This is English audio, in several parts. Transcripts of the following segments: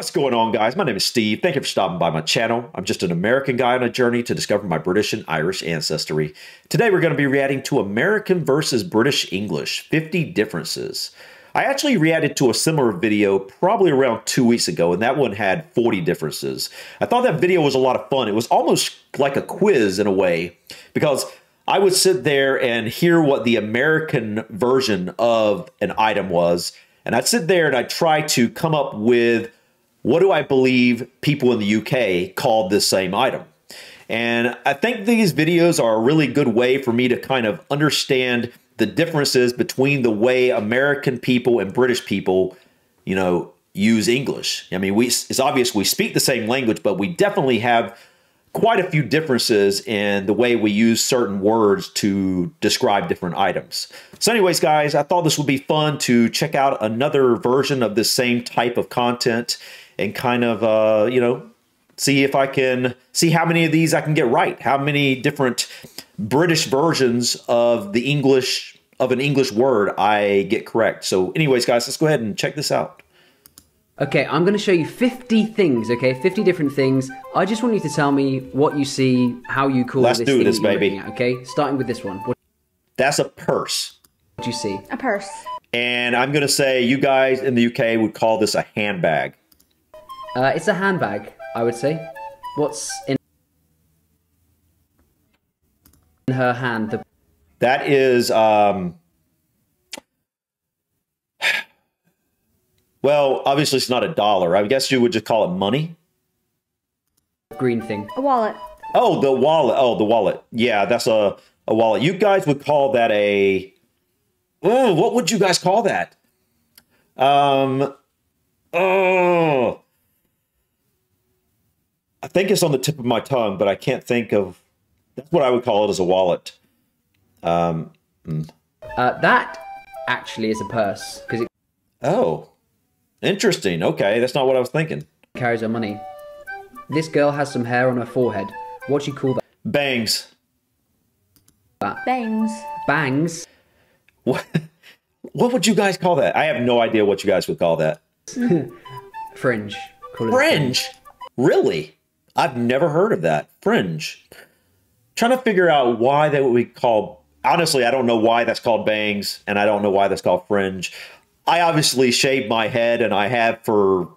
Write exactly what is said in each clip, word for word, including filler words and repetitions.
What's going on, guys? My name is Steve. Thank you for stopping by my channel. I'm just an American guy on a journey to discover my British and Irish ancestry. Today, we're going to be reacting to American versus British English, fifty differences. I actually reacted to a similar video probably around two weeks ago, and that one had forty differences. I thought that video was a lot of fun. It was almost like a quiz in a way, because I would sit there and hear what the American version of an item was, and I'd sit there and I'd try to come up with, what do I believe people in the U K called this same item? And I think these videos are a really good way for me to kind of understand the differences between the way American people and British people, you know, use English. I mean, we, it's obvious we speak the same language, but we definitely have quite a few differences in the way we use certain words to describe different items. So anyways, guys, I thought this would be fun to check out another version of this same type of content and kind of, uh, you know, see if I can, see how many of these I can get right, how many different British versions of the English, of an English word I get correct. So anyways, guys, let's go ahead and check this out. Okay, I'm going to show you fifty things, okay? fifty different things. I just want you to tell me what you see, how you call this thing that you're looking at. Let's do this, baby. Okay, starting with this one. What That's a purse. What do you see? A purse. And I'm going to say you guys in the U K would call this a handbag. Uh, it's a handbag, I would say. What's in her hand? The that is, um... well, obviously it's not a dollar. I guess you would just call it money. Green thing. A wallet. Oh, the wallet. Oh, the wallet. Yeah, that's a, a wallet. You guys would call that a... Oh, what would you guys call that? Um, oh, I think it's on the tip of my tongue, but I can't think of... That's what I would call it, as a wallet. Um, mm. uh, that actually is a purse. 'Cause it... Oh. Interesting. Okay, that's not what I was thinking. Carries her money. This girl has some hair on her forehead. What do you call that? Bangs. Bangs. Bangs. What? What would you guys call that? I have no idea what you guys would call that. Fringe. Call it fringe. Fringe. Really? I've never heard of that. Fringe. I'm trying to figure out why that we call. Honestly, I don't know why that's called bangs, and I don't know why that's called fringe. I obviously shaved my head, and I have for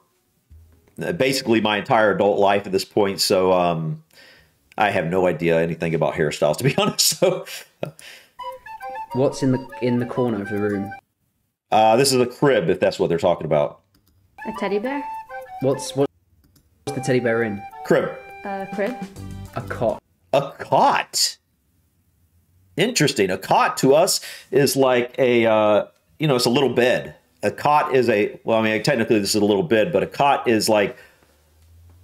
basically my entire adult life at this point. So um, I have no idea anything about hairstyles, to be honest. So, what's in the in the corner of the room? Uh, this is a crib, if that's what they're talking about. A teddy bear. What's what's the teddy bear in? Crib. Uh, crib. A cot. A cot. Interesting. A cot to us is like a uh, you know, it's a little bed. A cot is a, well, I mean, technically this is a little bed, but a cot is like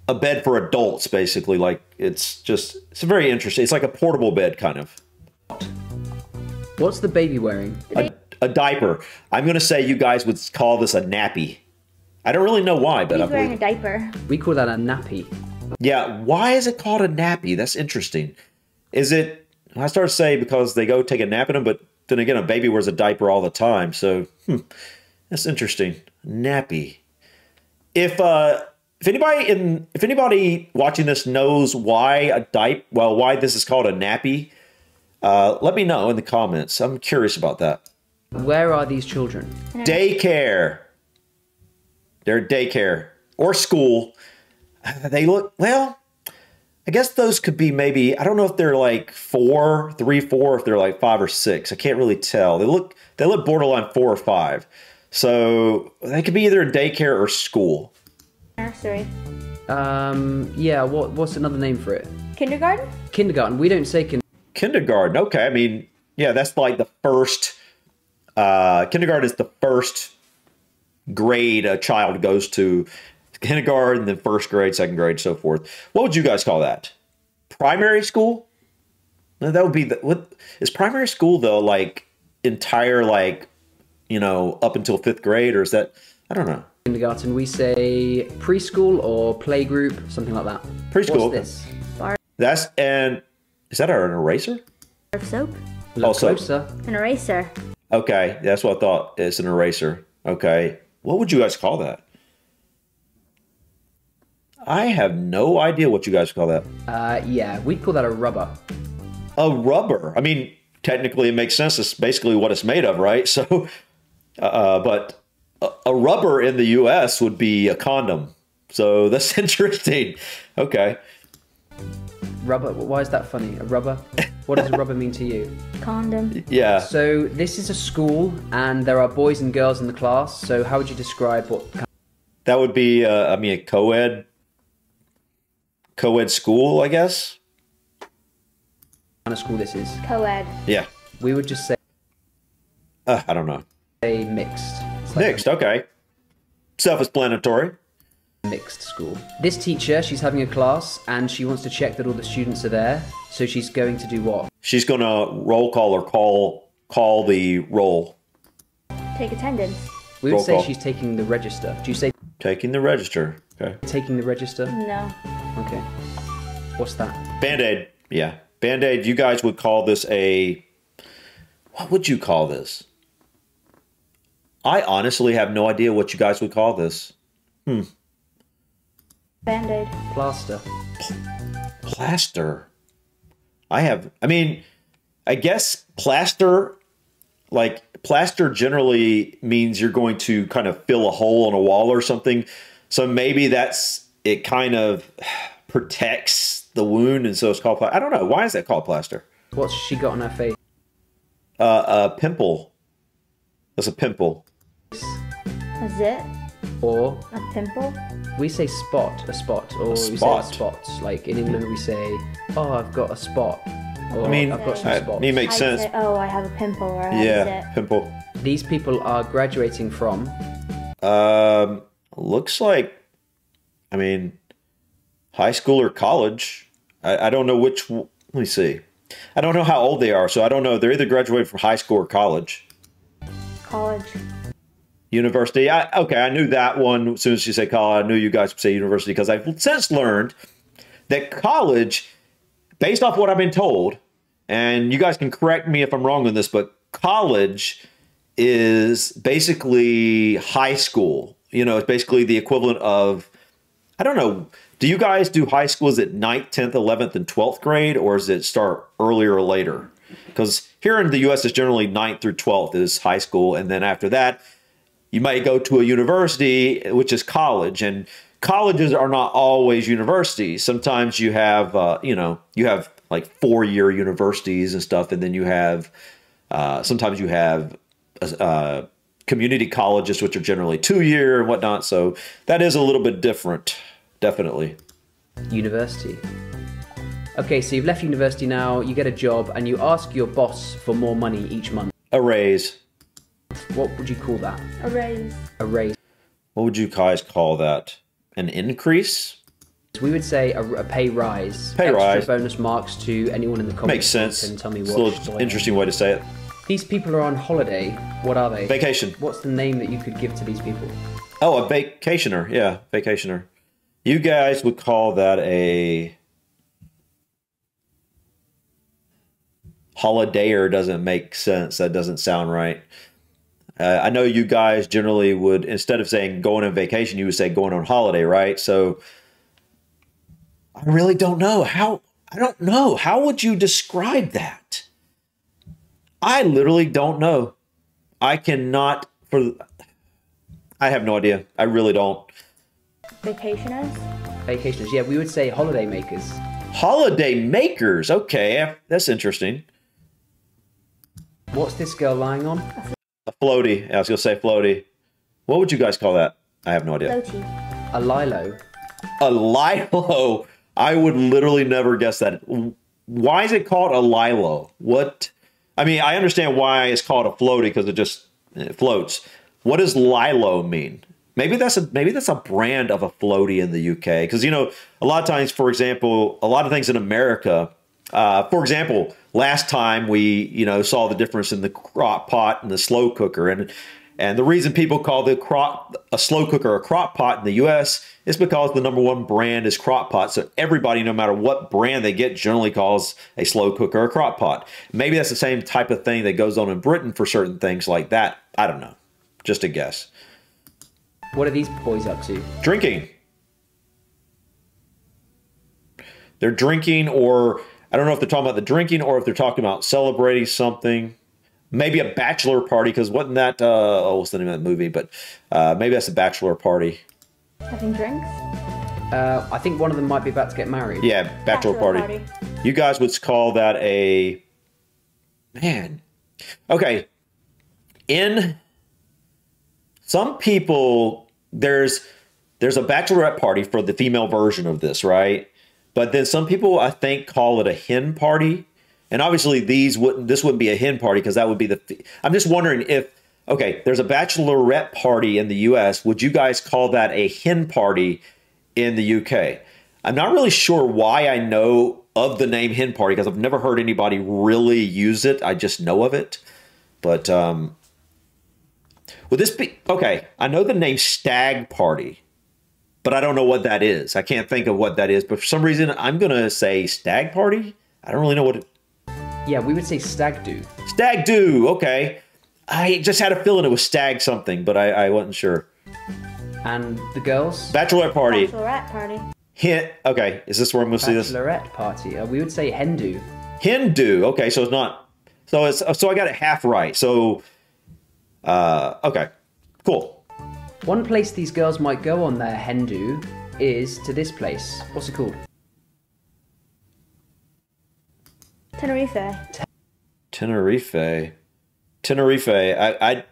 a bed for adults, basically. Like, it's just, it's very interesting. It's like a portable bed, kind of. What's the baby wearing? A, a diaper. I'm going to say you guys would call this a nappy. I don't really know why, but I'm wearing a diaper. We call that a nappy. Yeah. Why is it called a nappy? That's interesting. Is it, I start to say because they go take a nap in them, but then again, a baby wears a diaper all the time, so hmm, that's interesting. Nappy. If uh, if anybody in if anybody watching this knows why a diaper, well, why this is called a nappy, uh, let me know in the comments. I'm curious about that. Where are these children? Daycare. They're daycare or school. They look well. I guess those could be maybe, I don't know if they're like four, three, four, if they're like five or six. I can't really tell. They look they look borderline four or five. So they could be either in daycare or school. Nursery. Um, yeah, what, what's another name for it? Kindergarten? Kindergarten. We don't say kin kindergarten. Okay, I mean, yeah, that's like the first, uh, kindergarten is the first grade a child goes to. Kindergarten, then first grade, second grade, so forth. What would you guys call that? Primary school? No, that would be the, what is primary school though? Like entire, like, you know, up until fifth grade, or is that, I don't know. Kindergarten, we say preschool or playgroup, something like that. Preschool. What's this? Bar. That's and is that an eraser? Bar of soap. Look closer. An eraser. Okay, that's what I thought. It's an eraser. Okay, what would you guys call that? I have no idea what you guys call that. Uh, yeah, we'd call that a rubber. A rubber. I mean, technically it makes sense. It's basically what it's made of, right? So, uh, but a, a rubber in the U S would be a condom. So that's interesting. Okay. Rubber. Why is that funny? A rubber? What does a rubber mean to you? Condom. Yeah. So this is a school and there are boys and girls in the class. So how would you describe what? That would be, uh, I mean, a co-ed, co-ed school, I guess. What kind of school this is? Co-ed. Yeah. We would just say. Uh, I don't know. Say mixed. It's like mixed. Okay. Self-explanatory. Mixed school. This teacher, she's having a class and she wants to check that all the students are there. So she's going to do what? She's going to roll call or call call the roll. Take attendance. We would roll say call. She's taking the register. Do you say taking the register? Okay. Taking the register? No. Okay. What's that? Band-aid. Yeah. Band-aid. You guys would call this a... What would you call this? I honestly have no idea what you guys would call this. Hmm. Band-aid. Plaster. Plaster? I have, I mean, I guess plaster, like plaster generally means you're going to kind of fill a hole in a wall or something. So maybe that's, it kind of protects the wound and so it's called plaster. I don't know. Why is that called plaster? What's she got on her face? Uh, a pimple. That's a pimple. Is it? Or? A pimple? We say spot, a spot, or a spot. We say spots. Like in England, we say, "Oh, I've got a spot," or I mean, "I've got some spots." I mean, it makes sense. Say, "Oh, I have a pimple," or I yeah, have it. Pimple. These people are graduating from. Um, looks like, I mean, high school or college. I, I don't know which. Let me see. I don't know how old they are, so I don't know. They're either graduating from high school or college. College. University. I, okay, I knew that one. As soon as you say college, I knew you guys would say university because I've since learned that college, based off what I've been told, and you guys can correct me if I'm wrong on this, but college is basically high school. You know, it's basically the equivalent of, I don't know, do you guys do high school? Is it ninth, tenth, eleventh, and twelfth grade, or does it start earlier or later? Because here in the U S, it's generally ninth through twelfth is high school, and then after that, you might go to a university, which is college, and colleges are not always universities. Sometimes you have, uh, you know, you have like four-year universities and stuff, and then you have, uh, sometimes you have uh, community colleges, which are generally two-year and whatnot. So that is a little bit different, definitely. University. Okay, so you've left university now, you get a job, and you ask your boss for more money each month. A raise. What would you call that? A raise. A raise. What would you guys call that? An increase? We would say a, a pay rise. Pay Extra rise. Bonus marks to anyone in the comments. Makes sense. And tell me what. It's an interesting way to say it. These people are on holiday. What are they? Vacation. What's the name that you could give to these people? Oh, a vacationer. Yeah, vacationer. You guys would call that a... Holidayer doesn't make sense. That doesn't sound right. Uh, I know you guys generally would, instead of saying going on vacation, you would say going on holiday, right? So I really don't know. How, I don't know. How would you describe that? I literally don't know. I cannot, for, I have no idea. I really don't. Vacationers? Vacationers, yeah. We would say holiday makers. Holiday makers? Okay, that's interesting. What's this girl lying on? A floaty. I was going to say floaty. What would you guys call that? I have no idea. Floaty. A lilo. A lilo. I would literally never guess that. Why is it called a lilo? What? I mean, I understand why it's called a floaty because it just it floats. What does lilo mean? Maybe that's a maybe that's a brand of a floaty in the U K because, you know, a lot of times, for example, a lot of things in America. Uh, for example, last time we, you know, saw the difference in the crock pot and the slow cooker. And and the reason people call the crock, a slow cooker a crock pot in the U S is because the number one brand is crock pot. So everybody, no matter what brand they get, generally calls a slow cooker a crock pot. Maybe that's the same type of thing that goes on in Britain for certain things like that. I don't know. Just a guess. What are these boys up to? Drinking. They're drinking, or I don't know if they're talking about the drinking or if they're talking about celebrating something. Maybe a bachelor party, because wasn't that, uh, oh, what's the name of that movie? But uh, maybe that's a bachelor party. Having drinks? Uh, I think one of them might be about to get married. Yeah, bachelor, bachelor party. party. You guys would call that a, man. Okay. In some people, there's there's a bachelorette party for the female version of this, right? But then some people, I think, call it a hen party. And obviously, these wouldn't. This wouldn't be a hen party because that would be the. I'm just wondering if, okay, there's a bachelorette party in the U S. Would you guys call that a hen party in the U K? I'm not really sure why I know of the name hen party because I've never heard anybody really use it. I just know of it. But um, would this be okay? I know the name stag party, but I don't know what that is. I can't think of what that is. But for some reason, I'm gonna say stag party. I don't really know what it. Yeah, we would say stag do. Stag do, okay. I just had a feeling it was stag something, but I, I wasn't sure. And the girls? Bachelorette party. Bachelorette party. Hint, okay, is this where I'm gonna see this? Bachelorette party, uh, we would say hen do. Hen do, okay, so it's not, so it's, so I got it half right, so, uh, okay, cool. One place these girls might go on their hen do is to this place. What's it called? Tenerife. Tenerife. Tenerife. I, I,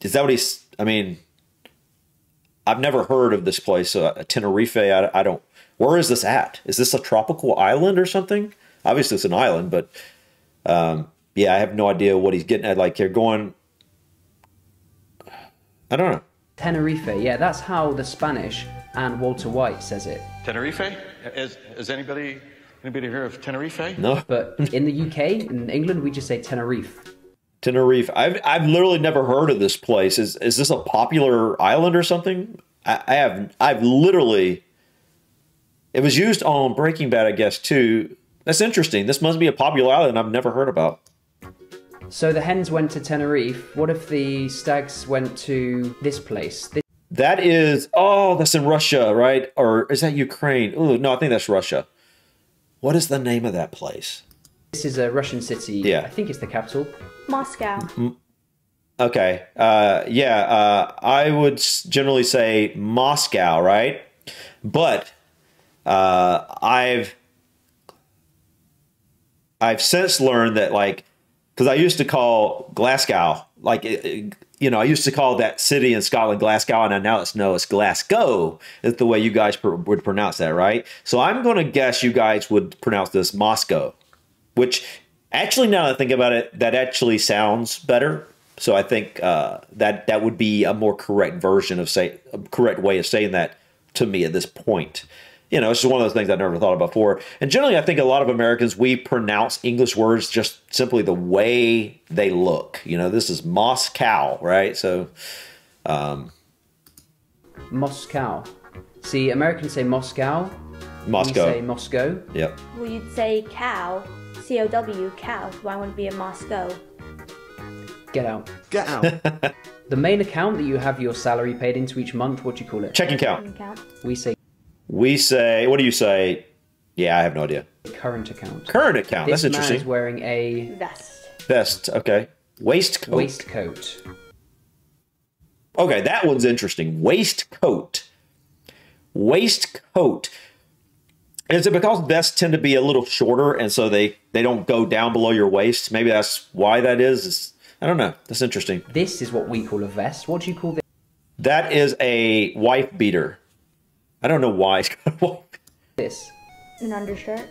is that what he's, I mean, I've never heard of this place. So Tenerife, I, I don't, where is this at? Is this a tropical island or something? Obviously it's an island, but um, yeah, I have no idea what he's getting at. Like they're going, I don't know. Tenerife. Yeah, that's how the Spanish and Walter White says it. Tenerife? Is, is anybody... Anybody hear of Tenerife? No. But in the U K, in England, we just say Tenerife. Tenerife. I've, I've literally never heard of this place. Is, is this a popular island or something? I, I have, I've literally, it was used on Breaking Bad, I guess, too. That's interesting. This must be a popular island I've never heard about. So the hens went to Tenerife. What if the stags went to this place? This that is, oh, that's in Russia, right? Or is that Ukraine? Ooh, no, I think that's Russia. What is the name of that place? This is a Russian city. Yeah. I think it's the capital. Moscow. M okay. Uh, yeah, uh, I would generally say Moscow, right? But uh, I've I've since learned that, like, because I used to call Glasgow, like, it, it, you know, I used to call that city in Scotland Glasgow, and I now it's no, it's Glasgow. It's the way you guys pr would pronounce that, right? So I'm going to guess you guys would pronounce this Moscow, which actually, now that I think about it, that actually sounds better. So I think uh, that that would be a more correct version of say, a correct way of saying that to me at this point. You know, it's just one of those things I never thought about before. And generally, I think a lot of Americans, we pronounce English words just simply the way they look. You know, this is Moscow, right? So, um... Moscow. See, Americans say Moscow. Moscow. We say Moscow. Yep. Well, you'd say cow. C O W, cow. Why wouldn't it be a Moscow? Get out. Get out. The main account that you have your salary paid into each month, what do you call it? Checking account. Checking account. We say... We say, what do you say? Yeah, I have no idea. Current account. Current account. This That's interesting. This man is wearing a vest. Vest. Okay. Waistcoat. Waistcoat. Okay, that one's interesting. Waistcoat. Waistcoat. Is it because vests tend to be a little shorter, and so they they don't go down below your waist? Maybe that's why that is. It's, I don't know. That's interesting. This is what we call a vest. What do you call this? That is a wife beater. I don't know why it's got a wife. This. An undershirt.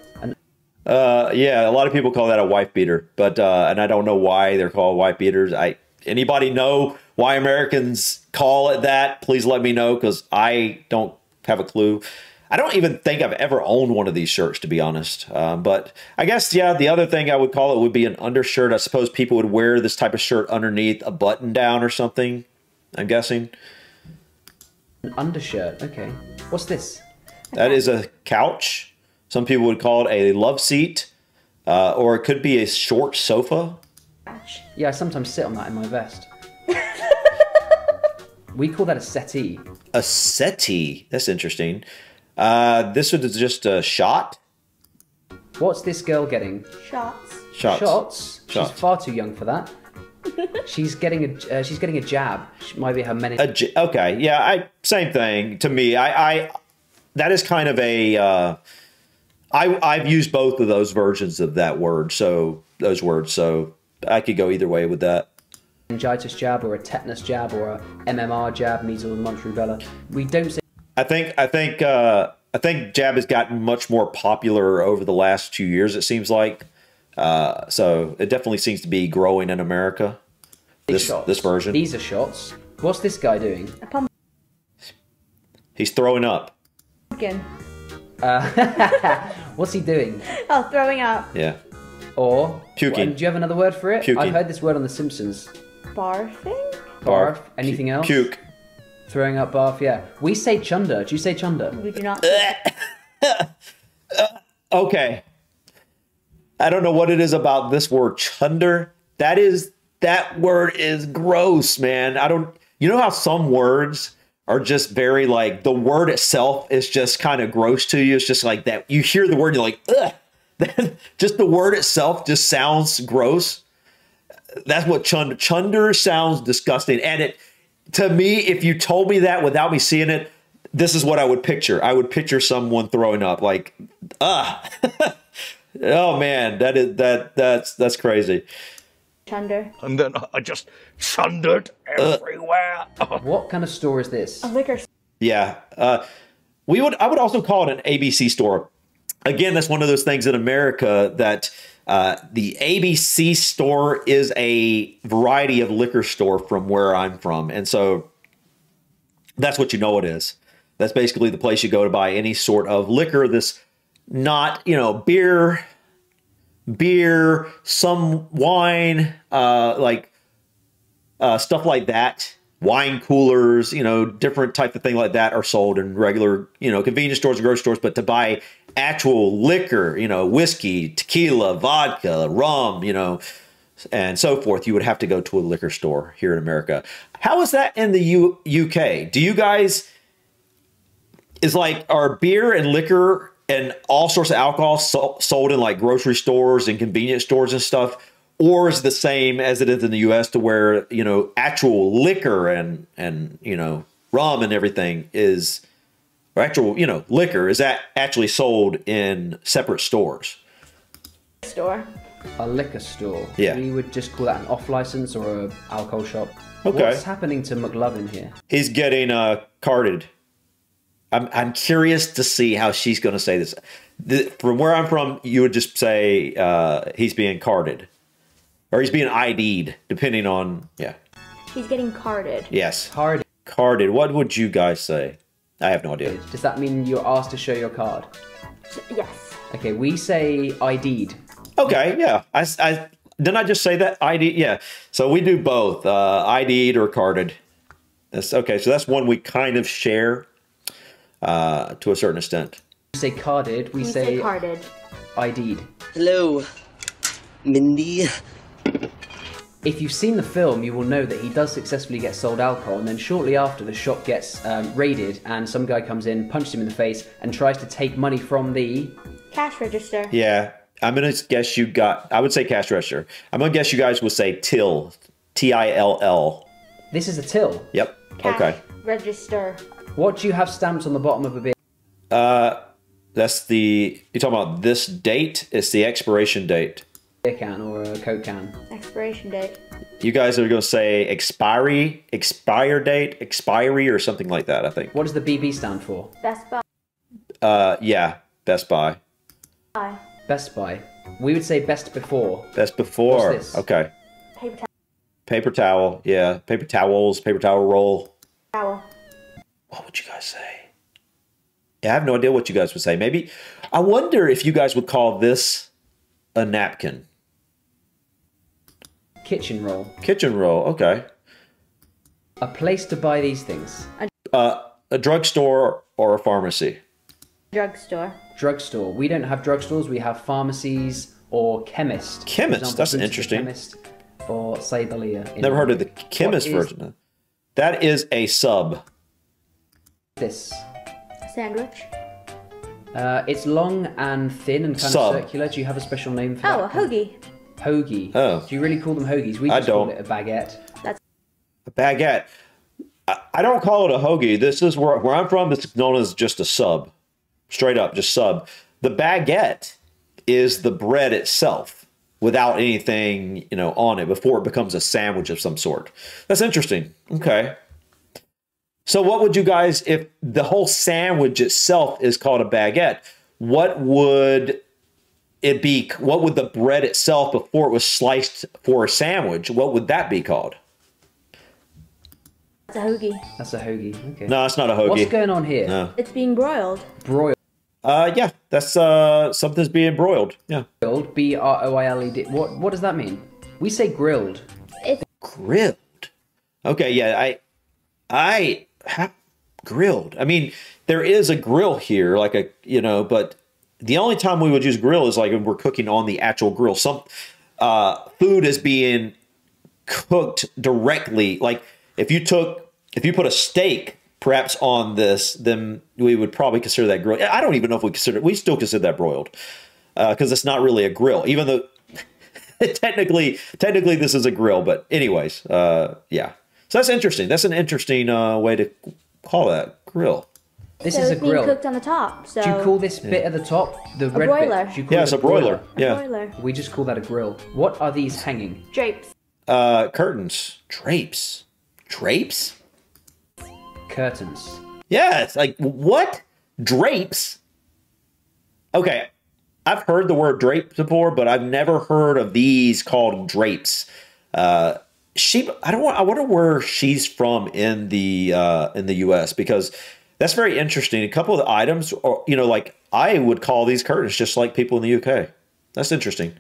Uh, yeah, a lot of people call that a wife beater, but uh, and I don't know why they're called wife beaters. I anybody know why Americans call it that? Please let me know because I don't have a clue. I don't even think I've ever owned one of these shirts, to be honest. Um, but I guess yeah, the other thing I would call it would be an undershirt. I suppose people would wear this type of shirt underneath a button down or something. I'm guessing. An undershirt. Okay. What's this? That is a couch. Some people would call it a love seat, uh, or it could be a short sofa. Yeah, I sometimes sit on that in my vest. We call that a settee. A settee. That's interesting. Uh, this one is just a shot. What's this girl getting? Shots. Shots. Shots. Shots. She's far too young for that. she's getting a uh, she's getting a jab. She might be her meningitis. Okay, yeah, I same thing to me. I, I that is kind of a uh, I I've used both of those versions of that word. So those words. So I could go either way with that. Meningitis jab, or a tetanus jab, or a M M R jab, measles and mumps rubella. We don't. Say I think I think uh, I think jab has gotten much more popular over the last two years. It seems like. Uh, so it definitely seems to be growing in America. This shots. This version. These are shots. What's this guy doing? A pump. He's throwing up. Again. Uh, what's he doing? Oh, throwing up. Yeah. Or puking. What, do you have another word for it? Puking. I've heard this word on The Simpsons. Barfing. Barf. Barf. Anything else? Puke. Throwing up. Barf. Yeah. We say chunder. Do you say chunder? We do not. Okay. I don't know what it is about this word chunder. That is, that word is gross, man. I don't, you know how some words are just very like, the word itself is just kind of gross to you. It's just like that. You hear the word, you're like, ugh. Just the word itself just sounds gross. That's what chunder, chunder sounds disgusting. And it, to me, if you told me that without me seeing it, this is what I would picture. I would picture someone throwing up like, ugh. Oh man, that is that that's that's crazy. Chunder. And then I just chundered everywhere. Uh, what kind of store is this? A liquor store. Yeah, uh, we would. I would also call it an A B C store. Again, that's one of those things in America that uh, the A B C store is a variety of liquor store from where I'm from, and so that's what you know it is. That's basically the place you go to buy any sort of liquor. This. Not, you know, beer, beer, some wine, uh, like uh, stuff like that. Wine coolers, you know, different type of thing like that are sold in regular, you know, convenience stores and grocery stores. But to buy actual liquor, you know, whiskey, tequila, vodka, rum, you know, and so forth, you would have to go to a liquor store here in America. How is that in the U UK? Do you guys, is like, are beer and liquor... and all sorts of alcohol sold in like grocery stores and convenience stores and stuff, or is the same as it is in the U S to where, you know, actual liquor and, and, you know, rum and everything is, or actual, you know, liquor, is that actually sold in separate stores? Store. A liquor store. Yeah. We would just call that an off license or an alcohol shop. Okay. What's happening to McLovin here? He's getting uh, carded. I'm, I'm curious to see how she's going to say this. The, from where I'm from, you would just say uh, he's being carded. Or he's being I D'd, depending on, yeah. He's getting carded. Yes. Carded. Carded. What would you guys say? I have no idea. Does that mean you're asked to show your card? Yes. Okay, we say I D'd. Okay, yeah. I, I, didn't I just say that? I D, yeah. So we do both, uh, I D'd or carded. That's, okay, so that's one we kind of share. Uh, to a certain extent. We say carded, we, we say, say carded. I D'd. Hello, Mindy. If you've seen the film, you will know that he does successfully get sold alcohol, and then shortly after the shop gets um, raided and some guy comes in, punches him in the face, and tries to take money from the... cash register. Yeah, I'm going to guess you got... I would say cash register. I'm going to guess you guys would say till. T I L L. This is a till? Yep. Cash okay. register. What do you have stamped on the bottom of a beer? Uh, that's the, you're talking about this date? It's the expiration date. Beer can or a Coke can. Expiration date. You guys are going to say expiry, expire date, expiry or something like that, I think. What does the B B stand for? Best Buy. Uh, yeah, Best Buy. Buy. Best Buy. We would say best before. Best before. What's this? Okay. Paper towel. Paper towel, yeah. Paper towels, paper towel roll. Towel. What would you guys say? Yeah, I have no idea what you guys would say. Maybe, I wonder if you guys would call this a napkin. Kitchen roll. Kitchen roll, okay. A place to buy these things. A, uh, a drugstore or a pharmacy. Drugstore. Drugstore. We don't have drugstores, we have pharmacies or chemist. Chemist, example, that's interesting. Chemist or Saibalia. Never heard of the chemist version. That is a sub. This sandwich Uh, it's long and thin and kind Sub. of circular. Do you have a special name for oh, that? Oh, a hoagie. Hoagie. Oh. Do you really call them hoagies? We just call it a baguette. That's a baguette. I, I don't call it a hoagie. This is where where I'm from. It's known as just a sub, straight up, just sub. The baguette is the bread itself without anything, you know, on it before it becomes a sandwich of some sort. That's interesting. Okay. So what would you guys, if the whole sandwich itself is called a baguette, what would it be? What would the bread itself before it was sliced for a sandwich, what would that be called? That's a hoagie. That's a hoagie. Okay. No, it's not a hoagie. What's going on here? No. It's being broiled. Broiled. Uh, yeah, that's uh, something's being broiled. Yeah. Broiled. B R O I L E D. What What does that mean? We say grilled. It's grilled. Okay. Yeah. I. I. Ha grilled. I mean, there is a grill here, like a you know, but the only time we would use grill is like when we're cooking on the actual grill. Some uh, food is being cooked directly. Like if you took, if you put a steak perhaps on this, then we would probably consider that grilled. I don't even know if we consider it. We still consider that broiled because uh, it's not really a grill, even though technically, technically this is a grill. But anyways, uh, yeah. So that's interesting. That's an interesting uh, way to call that grill. This so is a grill. It's being cooked on the top. So do you call this yeah. bit at the top the a red broiler. Bit? You call yeah, it it's a broiler. broiler. Yeah, a broiler. We just call that a grill. What are these hanging? Drapes. Uh, curtains. Drapes. Drapes. Curtains. Yeah, it's like what drapes? Okay, I've heard the word drape before, but I've never heard of these called drapes. Uh, she, I don't. I wonder where she's from in the uh, in the U S because that's very interesting. A couple of the items, or you know, like I would call these curtains, just like people in the U K. That's interesting.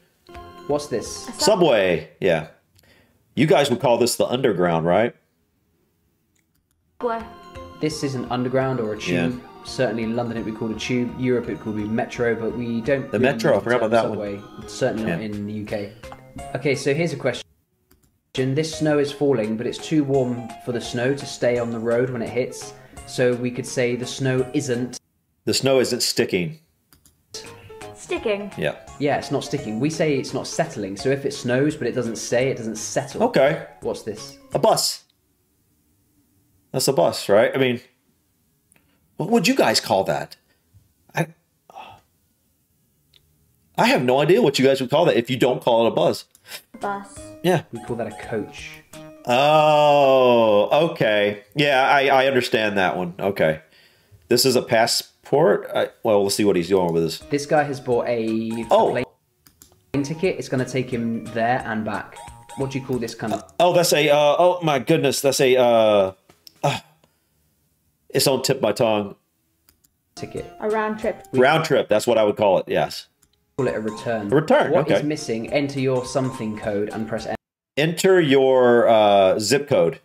What's this? Subway. Yeah, you guys would call this the underground, right? Subway. This is an underground or a tube. Yeah. Certainly in London it would be called a tube. Europe it could be metro, but we don't... The really metro, I forgot about that subway. One. Certainly yeah. not in the U K. Okay, so here's a question. This snow is falling, but it's too warm for the snow to stay on the road when it hits. So we could say the snow isn't... The snow isn't sticking. Sticking. Yeah. Yeah, it's not sticking. We say it's not settling. So if it snows, but it doesn't stay, it doesn't settle. Okay. What's this? A bus. That's a bus, right? I mean, what would you guys call that? I I have no idea what you guys would call that if you don't call it a bus. Bus. Yeah. We call that a coach. Oh, okay. Yeah, I, I understand that one. Okay. This is a passport. I, well, let's see what he's doing with this. This guy has bought a oh. plane ticket. It's going to take him there and back. What do you call this kind of... Uh, oh, that's a... Uh, oh, my goodness. That's a... Uh, Uh, it's on tip of my tongue. Ticket. A round trip. Round trip. That's what I would call it. Yes. Call it a return. A return. What okay. is missing? Enter your something code and press enter. Enter your uh, zip code.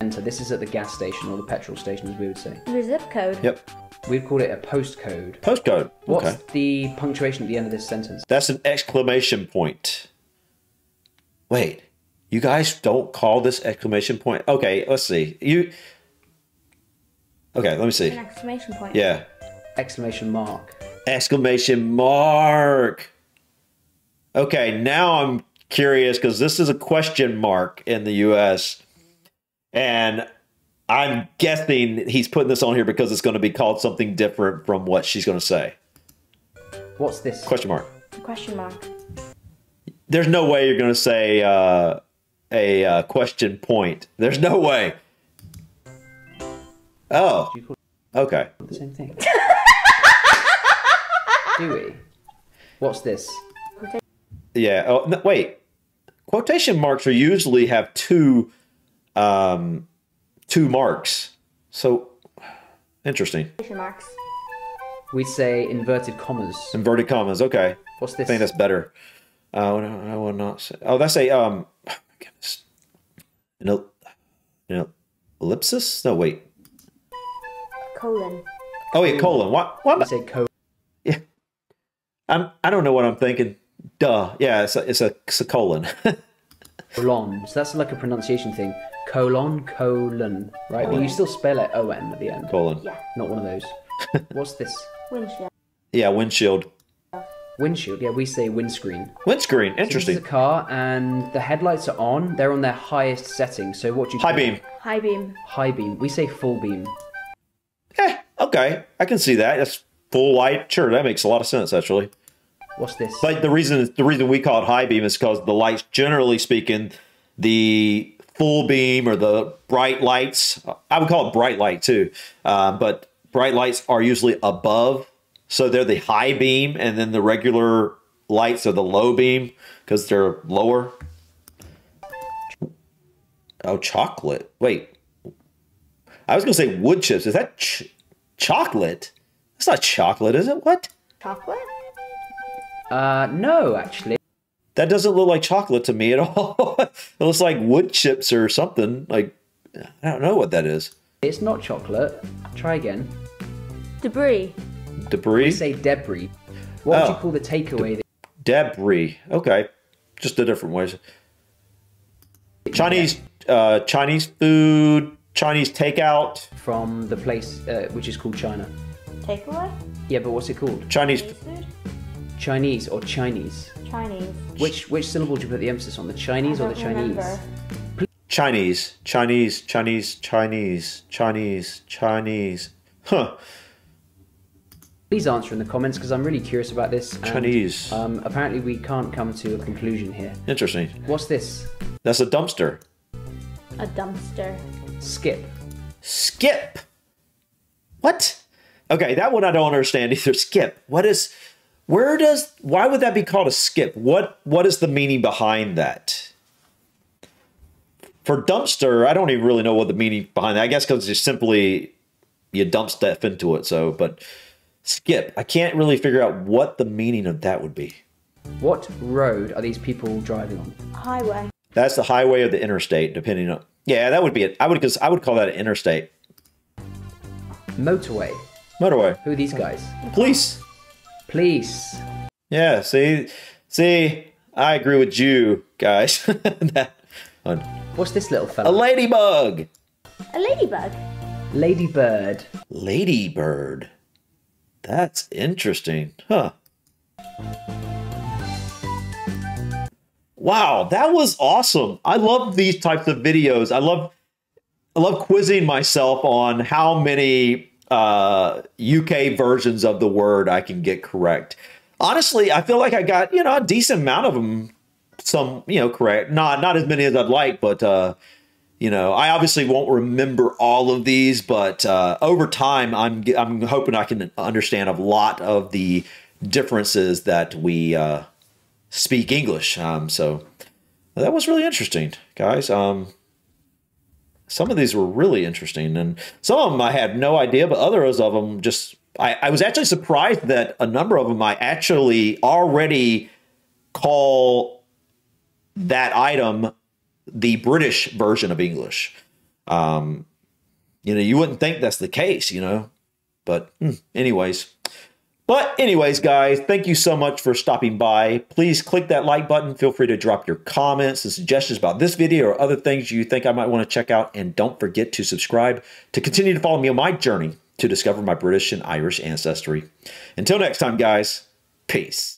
Enter. This is at the gas station or the petrol station, as we would say. Your zip code. Yep. We'd call it a postcode. Postcode. What's okay. the punctuation at the end of this sentence? That's an exclamation point. Wait. You guys don't call this exclamation point. Okay, let's see. You. Okay, let me see. An exclamation point. Yeah. Exclamation mark. Exclamation mark. Okay, now I'm curious because this is a question mark in the U S and I'm guessing he's putting this on here because it's going to be called something different from what she's going to say. What's this? Question mark. Question mark. There's no way you're going to say. Uh, A uh, question point. There's no way. Oh. Okay. The same thing. Do we? What's this? Yeah. Oh, no, wait. Quotation marks are usually have two, um, two marks. So interesting. Quotation marks. We say inverted commas. Inverted commas. Okay. What's this? I think that's better. Uh, I will not say. Oh, that's a um. Goodness. An, el an ellipsis? No, wait. Colon. Oh, wait, colon. What? What? I say colon. Yeah. I'm, I don't know what I'm thinking. Duh. Yeah, it's a, it's a, it's a colon. Colon. So that's like a pronunciation thing. Colon, colon. Right? Colon. But you still spell it O N at the end. Colon. Yeah. Not one of those. What's this? Windshield. Yeah, windshield. Windshield, yeah, we say windscreen. Windscreen, interesting. So this is a car, and the headlights are on. They're on their highest setting, so what do you... High beam. It? High beam. High beam. We say full beam. Eh, okay. I can see that. That's full light. Sure, that makes a lot of sense, actually. What's this? But the reason, the reason we call it high beam is because the lights, generally speaking, the full beam or the bright lights, I would call it bright light, too, uh, but bright lights are usually above. So they're the high beam, and then the regular lights are the low beam because they're lower. Oh, chocolate. Wait. I was going to say wood chips. Is that ch chocolate? That's not chocolate, is it? What? Chocolate? Uh, no, actually. That doesn't look like chocolate to me at all. It looks like wood chips or something. Like, I don't know what that is. It's not chocolate. Try again. Debris. Debris? We say debris. What oh, would you call the takeaway? De debris. Okay. Just the different ways. Chinese uh, Chinese food, Chinese takeout. From the place uh, which is called China. Takeaway? Yeah, but what's it called? Chinese, Chinese food? Chinese or Chinese? Chinese. Which which syllable do you put the emphasis on? The Chinese or the Chinese? Chinese. Chinese. Chinese. Chinese. Chinese. Chinese. Huh. Please answer in the comments because I'm really curious about this. And, Chinese. Um, apparently we can't come to a conclusion here. Interesting. What's this? That's a dumpster. A dumpster. Skip. Skip. What? Okay, that one I don't understand either. Skip. What is? Where does? Why would that be called a skip? What? What is the meaning behind that? For dumpster, I don't even really know what the meaning behind that. I guess because it's simply you dump stuff into it. So, but. Skip. I can't really figure out what the meaning of that would be. What road are these people driving on? Highway. That's the highway or the interstate, depending on... Yeah, that would be it. I would, cause I would call that an interstate. Motorway. Motorway. Who are these guys? Police. Police. Yeah, see? See? I agree with you, guys. That one. What's this little fella? A ladybug. A ladybug. Ladybird. Ladybird. That's interesting. Huh. Wow, that was awesome. I love these types of videos. I love I love quizzing myself on how many uh, U K versions of the word I can get correct. Honestly, I feel like I got, you know, a decent amount of them, some, you know, correct. Not, not as many as I'd like, but... Uh, You know, I obviously won't remember all of these, but uh, over time, I'm I'm hoping I can understand a lot of the differences that we uh, speak English. Um, so well, that was really interesting, guys. Um, some of these were really interesting, and some of them I had no idea, but others of them just I, I was actually surprised that a number of them I actually already call that item the British version of English. Um, you know, you wouldn't think that's the case, you know, but anyways, but anyways, guys, thank you so much for stopping by. Please click that like button. Feel free to drop your comments and suggestions about this video or other things you think I might want to check out. And don't forget to subscribe to continue to follow me on my journey to discover my British and Irish ancestry. Until next time, guys, peace.